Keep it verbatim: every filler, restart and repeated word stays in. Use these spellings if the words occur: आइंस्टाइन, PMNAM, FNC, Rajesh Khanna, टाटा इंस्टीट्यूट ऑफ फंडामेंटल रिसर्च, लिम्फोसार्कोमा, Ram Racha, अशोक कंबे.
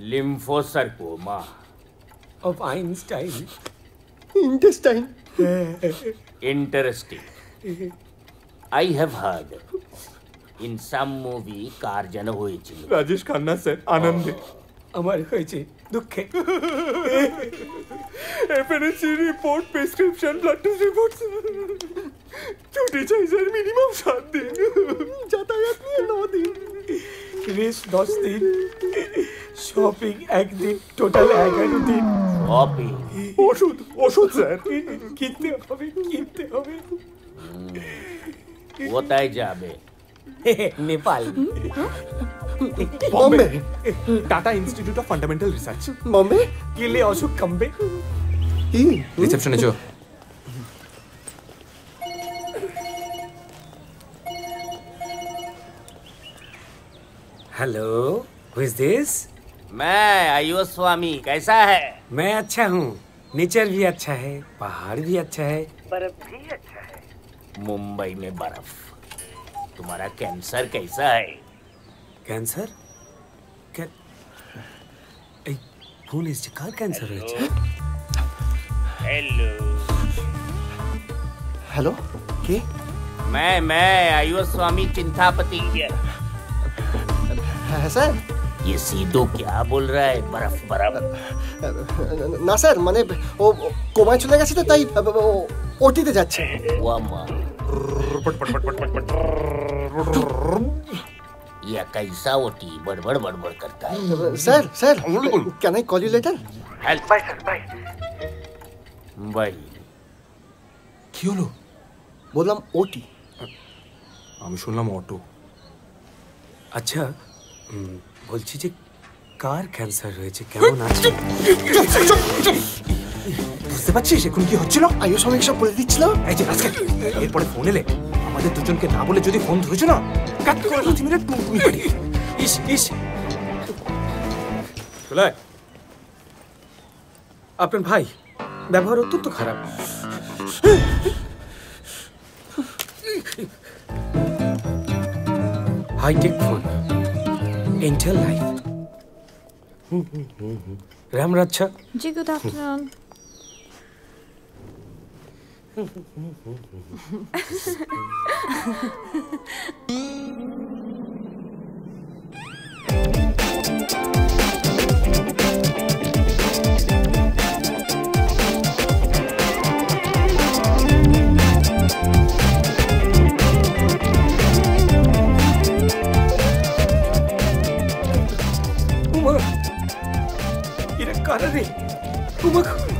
लिम्फोसार्कोमा of आइंस्टाइन intestine interesting I have heard in some movie कार्जन हुई Rajesh Khanna sir आनंदे हमारे होइछे दुखे FNC report prescription blood test report छुट्टी चाहिए सर मिनिमम सात दिन यातायात में नौ दिन रेस्ट दस दिन शॉपिंग एक दिन टोटल ग्यारह दिन शॉपिंग ओषुध ओषुध सर कितने হবে কিনতে হবে কোথায় যাবে Nepal Bombay टाटा इंस्टीट्यूट ऑफ फंडामेंटल रिसर्च Bombay के लिए अशोक कंबे रिसेप्शन है जो हेलो हु इज दिस मैं आयो स्वामी कैसा है मैं अच्छा हूँ नेचर भी अच्छा है पहाड़ भी अच्छा है बर्फ भी अच्छा है मुंबई में बर्फ तुम्हारा कैंसर कैसा है कैंसर क्या कौन इस कार कैंसर है हेलो हेलो के मैं मैं आयो स्वामी चिंतापति है सर ये सीधो क्या बोल रहा है बर्फ बर्फ ना सर मैंने वो कोमा चले गए ताई ओटीते जाच्छे या कैसा ओटी बड़बड़ बड़बड़ करता है sir sir can I call you later help bye sir bye bye क्यों लो बोललाम ओटी আমি শুনলাম অটো আচ্ছা বলছি যে কার ক্যান্সার হয়েছে কেমন আছে বুঝতে পারছিস এখন কি হচ্ছিল আয়ুষ অনেক সব বলে দিচ্ছিল এই যে আজকে এরপরে ফোন এলে আমাদের দুজনকে না বলে যদি ফোন ধরেছ না কাট করে দুই মিনিট টুম টুম করে ইস ইস চলে আপনার ভাই ব্যবহার অত্যন্ত খারাপ high tech phone Angel life. Ram Racha. Ji, good afternoon. Come on.